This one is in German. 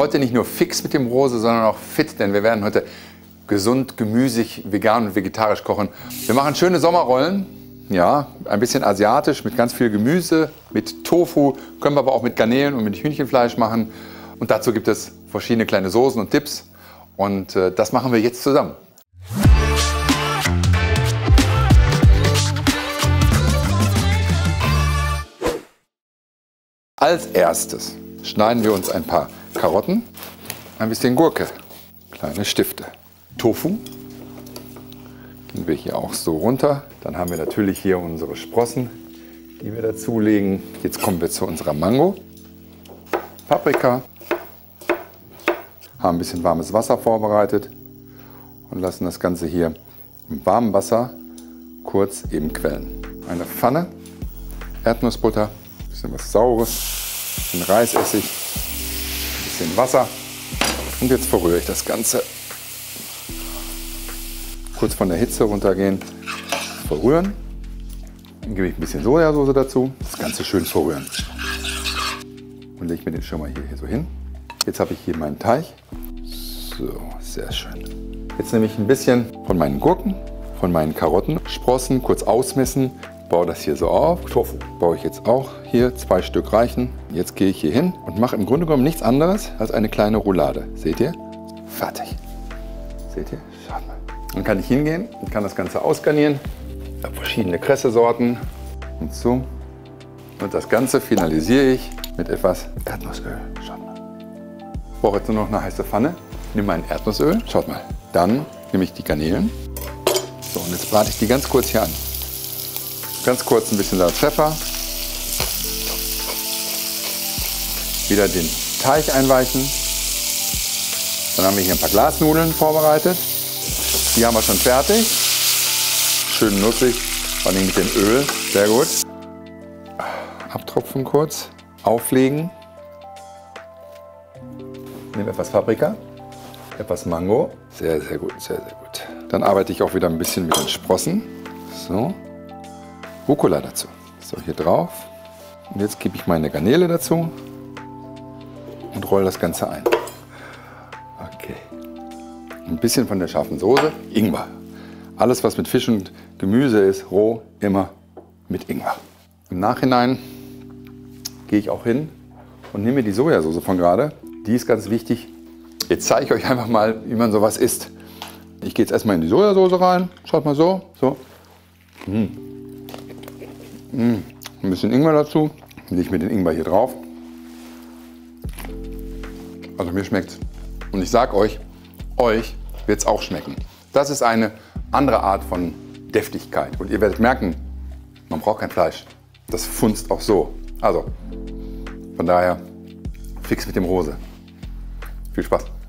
Heute nicht nur Fix mit dem Rose, sondern auch fit, denn wir werden heute gesund, gemüsig, vegan und vegetarisch kochen. Wir machen schöne Sommerrollen, ja, ein bisschen asiatisch mit ganz viel Gemüse, mit Tofu, können wir aber auch mit Garnelen und mit Hühnchenfleisch machen. Und dazu gibt es verschiedene kleine Soßen und Dips und das machen wir jetzt zusammen. Als erstes schneiden wir uns ein paar Karotten, ein bisschen Gurke, kleine Stifte. Tofu gehen wir hier auch so runter. Dann haben wir natürlich hier unsere Sprossen, die wir dazulegen. Jetzt kommen wir zu unserer Mango. Paprika. Haben ein bisschen warmes Wasser vorbereitet und lassen das Ganze hier im warmen Wasser kurz eben quellen. Eine Pfanne, Erdnussbutter, ein bisschen was Saures, ein bisschen Reisessig, ein bisschen Wasser und jetzt verrühre ich das Ganze. Kurz von der Hitze runtergehen, verrühren. Dann gebe ich ein bisschen Sojasauce dazu, das Ganze schön verrühren. Und lege mir den Schirmer hier so hin. Jetzt habe ich hier meinen Teig. So, sehr schön. Jetzt nehme ich ein bisschen von meinen Gurken, von meinen Karotten, Sprossen, kurz ausmessen, baue das hier so auf. Tofu baue ich jetzt auch hier, 2 Stück reichen. Jetzt gehe ich hier hin und mache im Grunde genommen nichts anderes als eine kleine Roulade. Seht ihr? Fertig. Seht ihr? Schaut mal. Dann kann ich hingehen und kann das Ganze ausgarnieren. Ich habe verschiedene Kressesorten und so. Und das Ganze finalisiere ich mit etwas Erdnussöl. Schaut mal. Ich brauche jetzt nur noch eine heiße Pfanne. Ich nehme mein Erdnussöl. Schaut mal. Dann nehme ich die Garnelen. So, und jetzt brate ich die ganz kurz hier an. Ganz kurz ein bisschen Salz, Pfeffer. Wieder den Teig einweichen. Dann haben wir hier ein paar Glasnudeln vorbereitet. Die haben wir schon fertig. Schön nussig, vor allem mit dem Öl. Sehr gut. Abtropfen kurz, auflegen. Ich nehme etwas Paprika, etwas Mango. Sehr, sehr gut, sehr, sehr gut. Dann arbeite ich auch wieder ein bisschen mit den Sprossen. So, Rucola dazu. So, hier drauf. Und jetzt gebe ich meine Garnele dazu und rolle das Ganze ein. Okay. Ein bisschen von der scharfen Soße, Ingwer. Alles, was mit Fisch und Gemüse ist, roh, immer mit Ingwer. Im Nachhinein gehe ich auch hin und nehme die Sojasauce von gerade. Die ist ganz wichtig. Jetzt zeige ich euch einfach mal, wie man sowas isst. Ich gehe jetzt erstmal in die Sojasauce rein. Schaut mal so. So. Ein bisschen Ingwer dazu. Lege ich mir den Ingwer hier drauf. Also mir schmeckt's. Und ich sage euch, euch wird's auch schmecken. Das ist eine andere Art von Deftigkeit. Und ihr werdet merken, man braucht kein Fleisch. Das funzt auch so. Also, von daher, Fix mit dem Rose. Viel Spaß.